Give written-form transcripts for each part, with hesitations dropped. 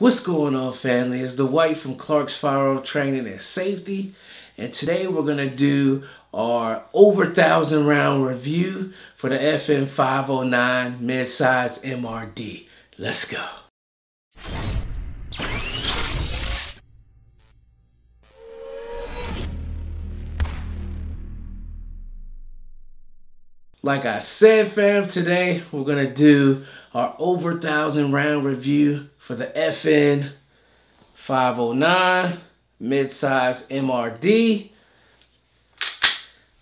What's going on, family? It's the White from Clark's Firearm Training and Safety, and today we're going to do our over 1,000 round review for the FN 509 Midsize MRD. Let's go. Like I said, fam, today we're going to do our over 1,000 round review for the FN 509 Midsize MRD.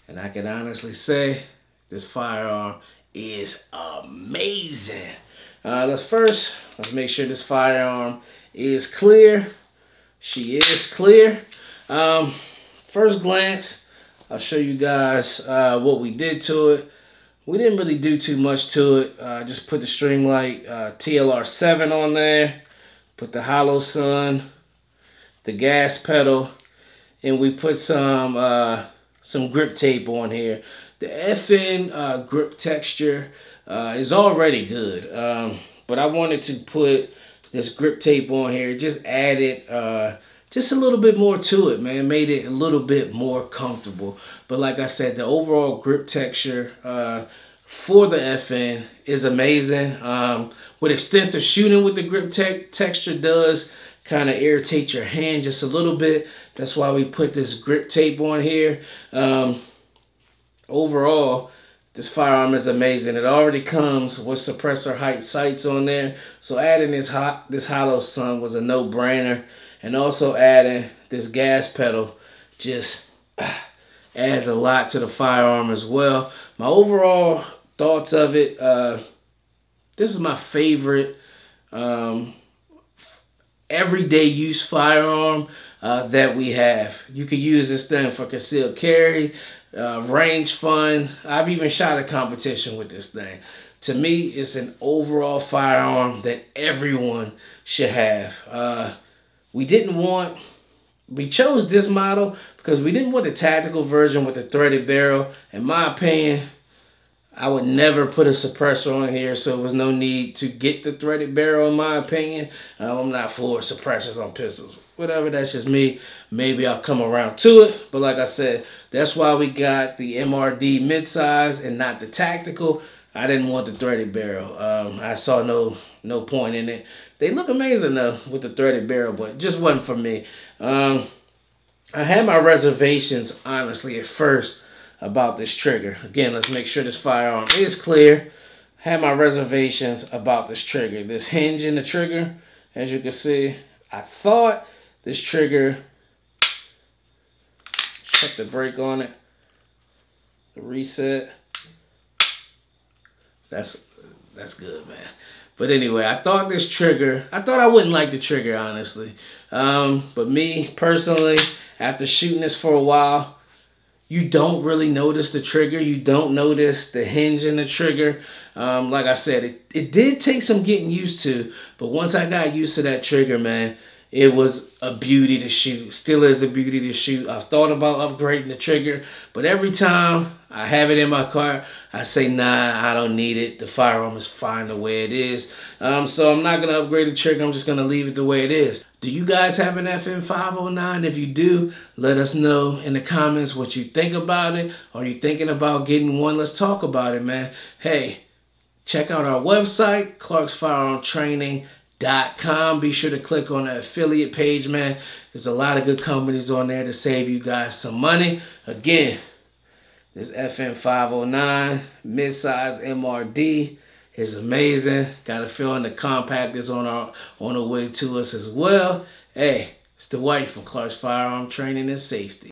And I can honestly say this firearm is amazing. Let's make sure this firearm is clear. She is clear. First glance, I'll show you guys what we did to it. We didn't really do too much to it. Just put the Streamlight TLR7 on there, put the HoloSun, the gas pedal, and we put some grip tape on here. The FN grip texture is already good, but I wanted to put this grip tape on here. Just added just a little bit more to it, man. Made it a little bit more comfortable. But like I said, the overall grip texture for the FN is amazing. With extensive shooting with the grip texture does kind of irritate your hand just a little bit. That's why we put this grip tape on here. Overall, this firearm is amazing. It already comes with suppressor height sights on there, so adding this HoloSun was a no-brainer, and also adding this gas pedal just adds a lot to the firearm as well. My overall thoughts of it: this is my favorite everyday use firearm that we have. You can use this thing for concealed carry, range fun. I've even shot a competition with this thing. To me, it's an overall firearm that everyone should have. We chose this model because we didn't want the tactical version with the threaded barrel. In my opinion, I would never put a suppressor on here, so there was no need to get the threaded barrel, in my opinion. I'm not for suppressors on pistols. Whatever, that's just me. Maybe I'll come around to it. But like I said, that's why we got the MRD midsize and not the tactical. I didn't want the threaded barrel. I saw no point in it. They look amazing though with the threaded barrel, but it just wasn't for me. I had my reservations, honestly, at first about this trigger. Again, let's make sure this firearm is clear. I had my reservations about this trigger. This hinge in the trigger, as you can see, I thought this trigger, check the brake on it, the reset, that's good, man. But anyway, I thought I wouldn't like the trigger, honestly. But me, personally, after shooting this for a while, you don't really notice the trigger. You don't notice the hinge in the trigger. Like I said, it did take some getting used to, but once I got used to that trigger, man, it was a beauty to shoot. Still is a beauty to shoot. I've thought about upgrading the trigger, but every time I have it in my car, I say, nah, I don't need it. The firearm is fine the way it is. So I'm not going to upgrade the trigger. I'm just going to leave it the way it is. Do you guys have an FN 509? If you do, let us know in the comments what you think about it. Are you thinking about getting one? Let's talk about it, man. Hey, check out our website, ClarksFirearmTraining.com. Be sure to click on the affiliate page, man. There's a lot of good companies on there to save you guys some money. Again, this FN 509 Midsize MRD is amazing. Got a feeling the compact is on the way to us as well. Hey, it's the White from Clark's Firearm Training and Safety.